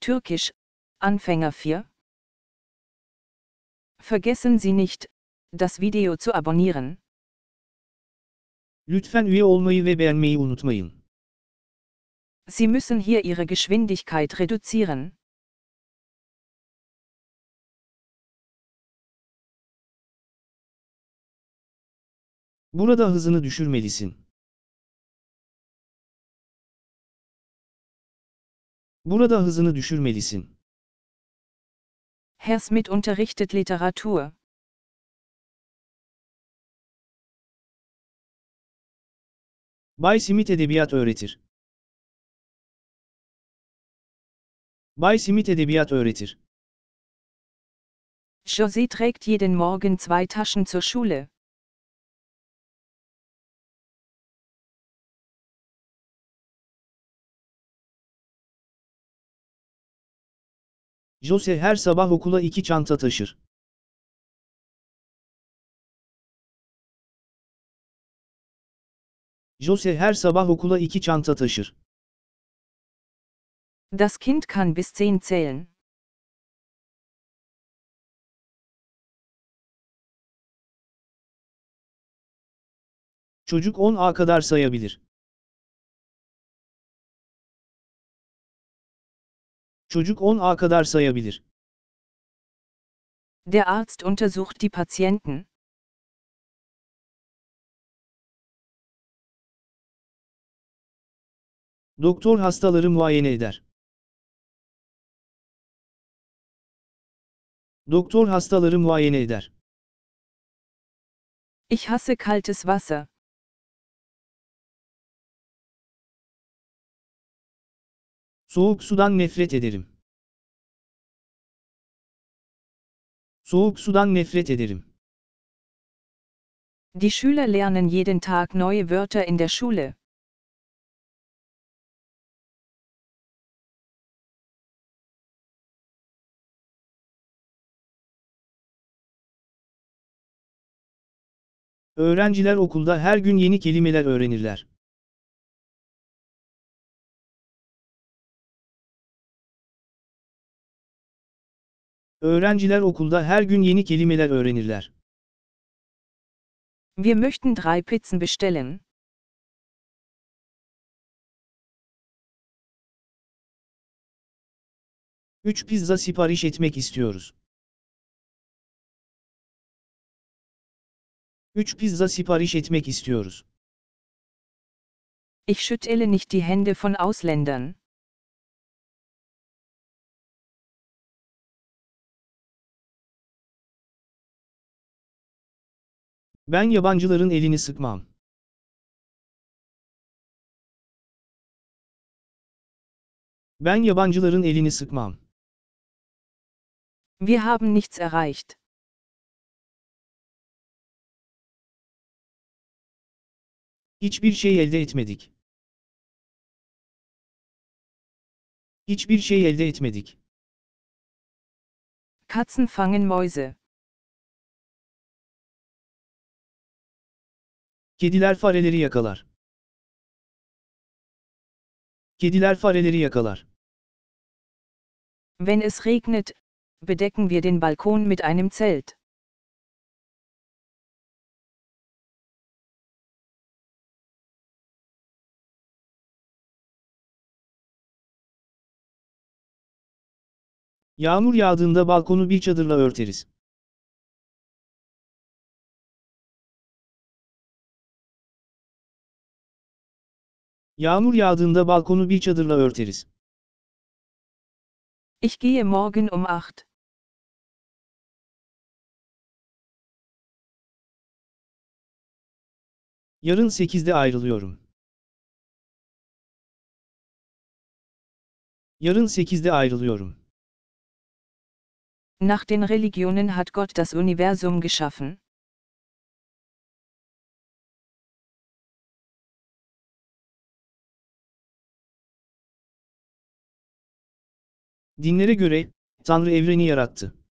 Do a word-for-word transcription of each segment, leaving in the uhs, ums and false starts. Türkisch, Anfänger vier. Vergessen Sie nicht, das Video zu abonnieren. Lütfen üye olmayı ve beğenmeyi unutmayın. Sie müssen hier Ihre Geschwindigkeit reduzieren. Burada hızını düşürmelisin. Burada hızını düşürmelisin. Herr Smith unterrichtet Literatur. Bay Smith edebiyat öğretir. Bay Smith edebiyat öğretir. Josie trägt jeden Morgen zwei Taschen zur Schule. Jose her sabah okula iki çanta taşır. Jose her sabah okula iki çanta taşır. Das Kind kann bis zehn zählen. Çocuk ona kadar sayabilir. Çocuk ona kadar sayabilir. Der Arzt untersucht die Patienten. Doktor hastaları muayene eder. Doktor hastaları muayene eder. Ich hasse kaltes Wasser. Soğuk sudan nefret ederim. Soğuk sudan nefret ederim. Die Schüler lernen jeden Tag neue Wörter in der Schule. Öğrenciler okulda her gün yeni kelimeler öğrenirler. Öğrenciler okulda her gün yeni kelimeler öğrenirler. Wir möchten drei Pizzen bestellen. Üç pizza sipariş etmek istiyoruz. Üç pizza sipariş etmek istiyoruz. Ich schüttle nicht die Hände von Ausländern. Ben yabancıların elini sıkmam. Ben yabancıların elini sıkmam. Wir haben nichts erreicht. Hiçbir şey elde etmedik. Hiçbir şey elde etmedik. Katzen fangen Mäuse. Kediler fareleri yakalar. Kediler fareleri yakalar. Wenn es regnet, bedecken wir den Balkon mit einem Zelt. Yağmur yağdığında balkonu bir çadırla örteriz. Yağmur yağdığında balkonu bir çadırla örteriz. Ich gehe morgen um acht. Yarın sekizde ayrılıyorum. Yarın sekizde ayrılıyorum. Nach den Religionen hat Gott das Universum geschaffen. Dinlere göre, Tanrı evreni yarattı.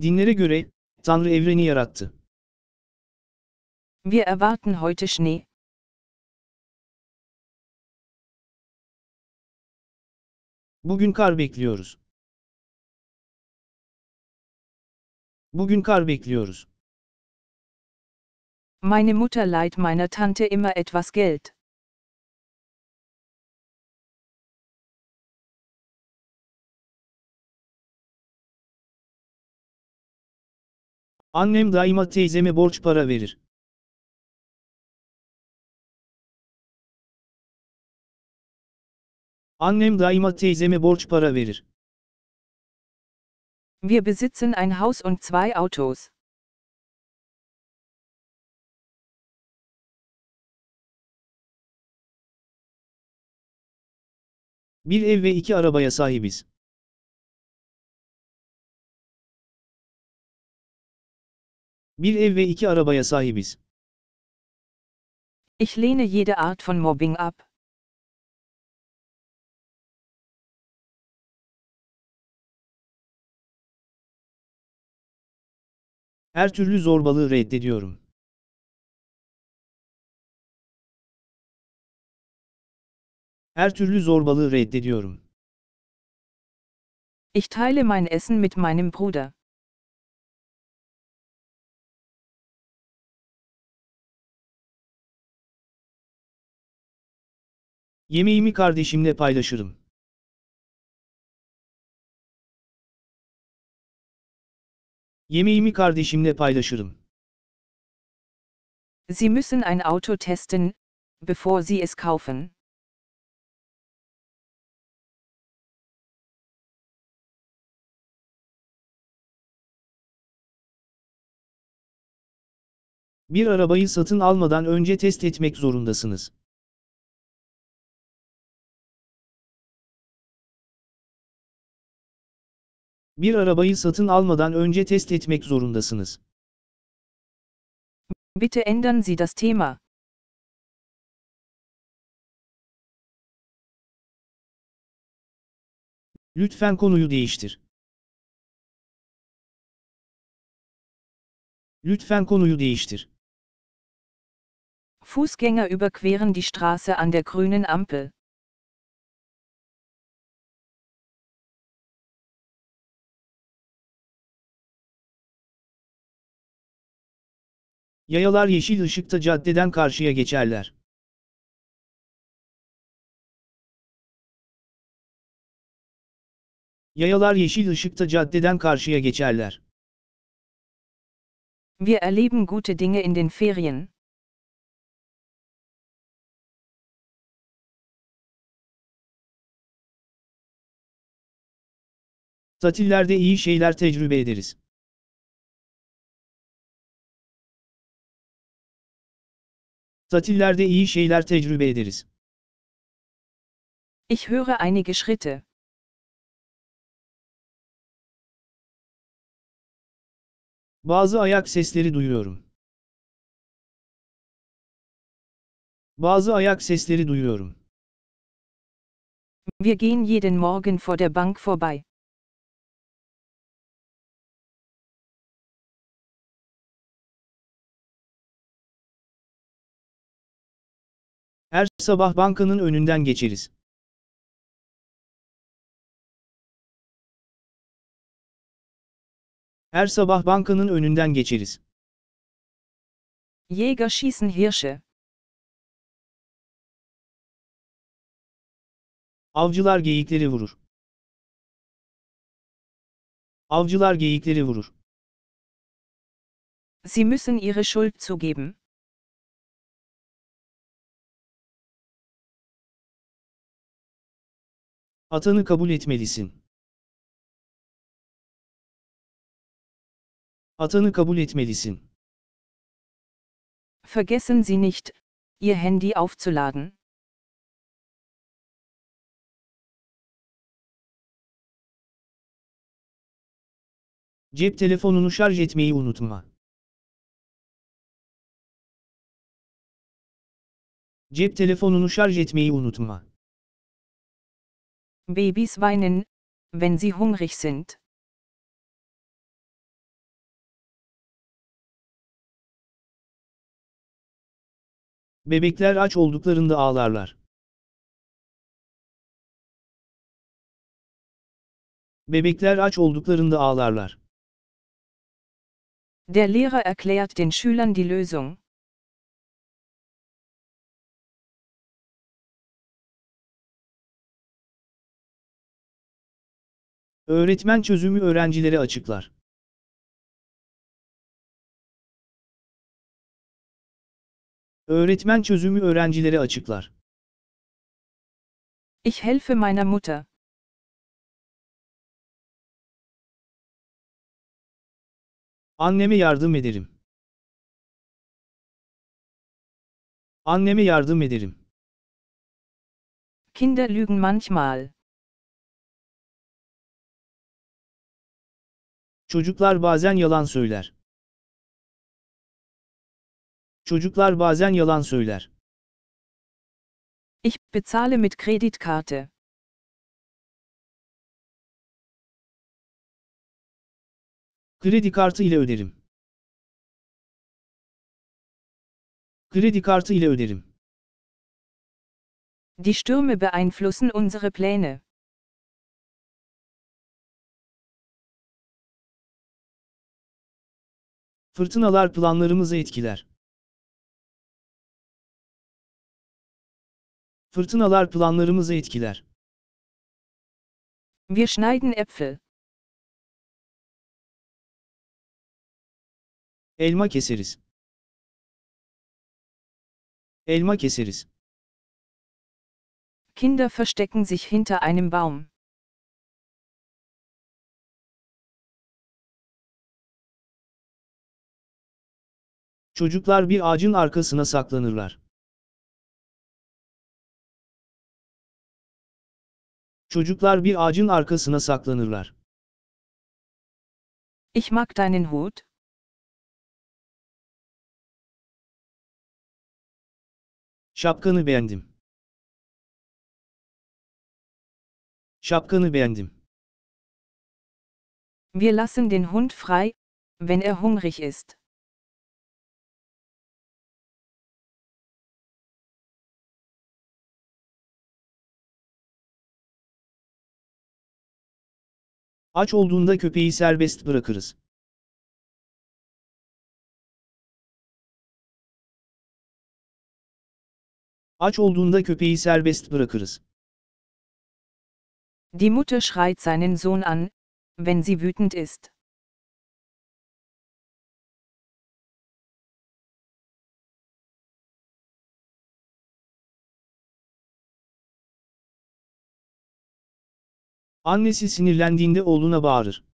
Dinlere göre, Tanrı evreni yarattı. Wir erwarten heute Schnee. Bugün kar bekliyoruz. Bugün kar bekliyoruz. Meine Mutter leiht meiner Tante immer etwas Geld. Annem daima teyzeme borç para verir. Annem daima teyzeme borç para verir. Wir besitzen ein Haus und zwei Autos. Bir ev ve iki arabaya sahibiz. Bir ev ve iki arabaya sahibiz. Ich lehne jede Art von Mobbing ab. Her türlü zorbalığı reddediyorum. Her türlü zorbalığı reddediyorum. Ich teile mein Essen mit meinem Bruder. Yemeğimi kardeşimle paylaşırım. Yemeğimi kardeşimle paylaşırım. Sie müssen ein Auto testen, bevor Sie es kaufen. Bir arabayı satın almadan önce test etmek zorundasınız. Bir arabayı satın almadan önce test etmek zorundasınız. Bitte ändern Sie das Thema. Lütfen konuyu değiştir. Lütfen konuyu değiştir. Fußgänger überqueren die Straße an der grünen Ampel. Yayalar yeşil ışıkta caddeden karşıya geçerler. Yayalar yeşil ışıkta caddeden karşıya geçerler. Wir erleben gute Dinge in den Ferien. Tatillerde iyi şeyler tecrübe ederiz. Tatillerde iyi şeyler tecrübe ederiz. Ich höre einige Schritte. Bazı ayak sesleri duyuyorum. Bazı ayak sesleri duyuyorum. Wir gehen jeden Morgen vor der Bank vorbei. Her sabah bankanın önünden geçeriz. Her sabah bankanın önünden geçeriz. Jäger schießen Hirsche. Avcılar geyikleri vurur. Avcılar geyikleri vurur. Sie müssen ihre Schuld zugeben. Hatanı kabul etmelisin. Hatanı kabul etmelisin. Vergessen Sie nicht, Ihr Handy aufzuladen. Cep telefonunu şarj etmeyi unutma. Cep telefonunu şarj etmeyi unutma. Babys weinen, wenn sie hungrig sind. Bebekler aç olduklarında ağlarlar. Bebekler aç olduklarında ağlarlar. Der Lehrer erklärt den Schülern die Lösung. Öğretmen çözümü öğrencilere açıklar. Öğretmen çözümü öğrencilere açıklar. Ich helfe meiner Mutter. Anneme yardım ederim. Anneme yardım ederim. Kinder lügen manchmal. Çocuklar bazen yalan söyler. Çocuklar bazen yalan söyler. Ich bezahle mit Kreditkarte. Kredi kartı ile öderim. Kredi kartı ile öderim. Die Stürme beeinflussen unsere Pläne. Fırtınalar planlarımızı etkiler. Fırtınalar planlarımızı etkiler. Wir schneiden Äpfel. Elma keseriz. Elma keseriz. Kinder verstecken sich hinter einem Baum. Çocuklar bir ağacın arkasına saklanırlar. Çocuklar bir ağacın arkasına saklanırlar. Ich mag deinen Hut. Şapkanı beğendim. Şapkanı beğendim. Wir lassen den Hund frei, wenn er hungrig ist. Aç olduğunda köpeği serbest bırakırız. Aç olduğunda köpeği serbest bırakırız. Die Mutter schreit seinen Sohn an, wenn sie wütend ist. Annesi sinirlendiğinde oğluna bağırır.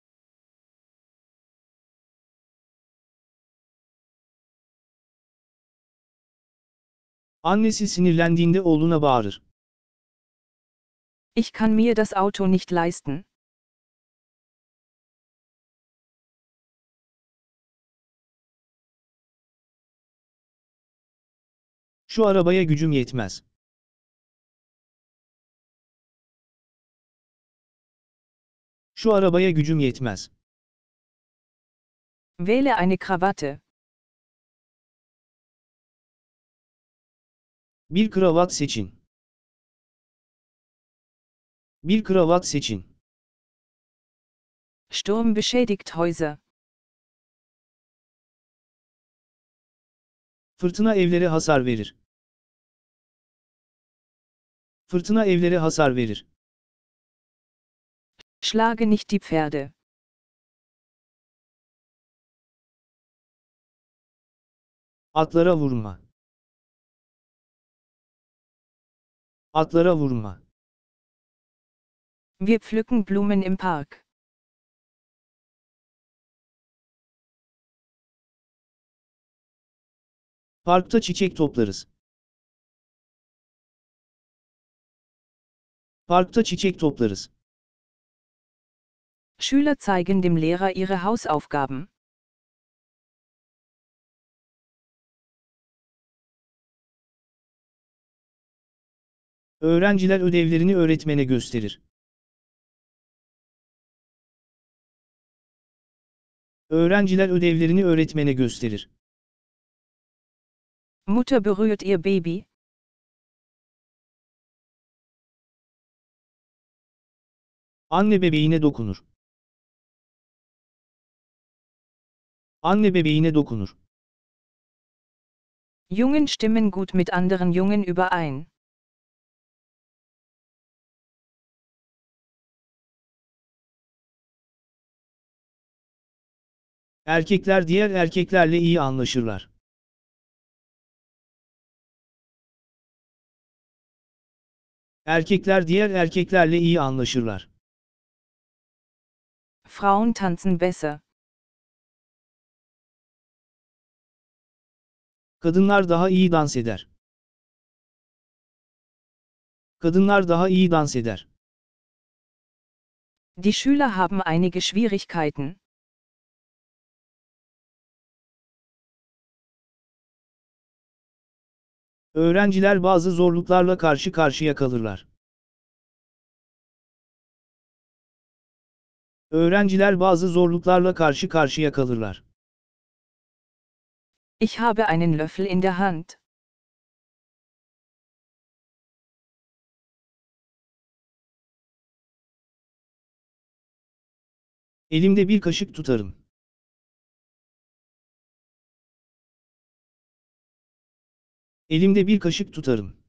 Annesi sinirlendiğinde oğluna bağırır. Ich kann mir das Auto nicht leisten. Şu arabaya gücüm yetmez. Şu arabaya gücüm yetmez. Wähle eine Krawatte. Bir kravat seçin. Bir kravat seçin. Sturm beschädigt Häuser. Fırtına evlere hasar verir. Fırtına evlere hasar verir. Schlage nicht die Pferde. Atlara vurma. Atlara vurma. Wir pflücken Blumen im Park. Parkta çiçek toplarız. Parkta çiçek toplarız. Schüler zeigen dem Lehrer ihre Hausaufgaben. Öğrenciler ödevlerini öğretmene gösterir. Öğrenciler ödevlerini öğretmene gösterir. Mutter berührt ihr Baby. Anne bebeğine dokunur. Anne bebeğine dokunur. Jungen stimmen gut mit anderen Jungen überein. Erkekler diğer erkeklerle iyi anlaşırlar. Erkekler diğer erkeklerle iyi anlaşırlar. Frauen tanzen besser. Kadınlar daha iyi dans eder. Kadınlar daha iyi dans eder. Die Schüler haben einige Schwierigkeiten. Öğrenciler bazı zorluklarla karşı karşıya kalırlar. Öğrenciler bazı zorluklarla karşı karşıya kalırlar. Ich habe einen Löffel in der Hand. Elimde bir kaşık tutarım. Elimde bir kaşık tutarım.